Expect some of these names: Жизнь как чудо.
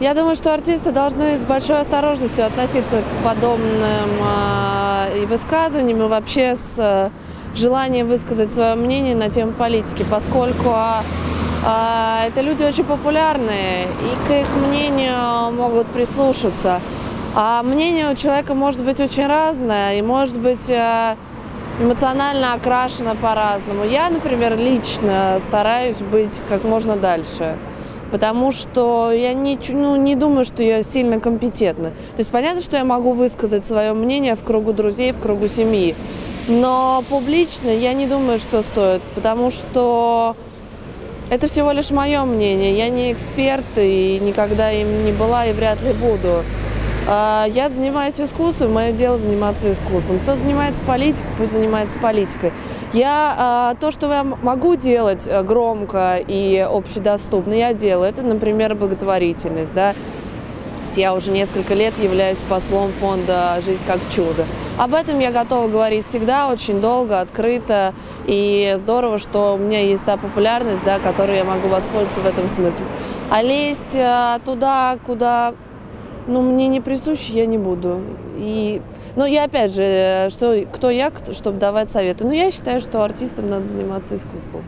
Я думаю, что артисты должны с большой осторожностью относиться к подобным высказываниям и вообще с желанием высказать свое мнение на тему политики, поскольку это люди очень популярные и к их мнению могут прислушаться. А мнение у человека может быть очень разное и может быть эмоционально окрашено по-разному. Я, например, лично стараюсь быть как можно дальше. Потому что я не думаю, что я сильно компетентна. То есть понятно, что я могу высказать свое мнение в кругу друзей, в кругу семьи. Но публично я не думаю, что стоит, потому что это всего лишь мое мнение. Я не эксперт и никогда им не была и вряд ли буду. Я занимаюсь искусством, мое дело заниматься искусством. Кто занимается политикой, пусть занимается политикой. Я то, что я могу делать громко и общедоступно, я делаю. Это, например, благотворительность. Да? Я уже несколько лет являюсь послом фонда «Жизнь как чудо». Об этом я готова говорить всегда, очень долго, открыто. И здорово, что у меня есть та популярность, да, которой я могу воспользоваться в этом смысле. А лезть туда, куда мне не присуще, я не буду. Но я опять же, кто я, чтобы давать советы? Но я считаю, что артистам надо заниматься искусством.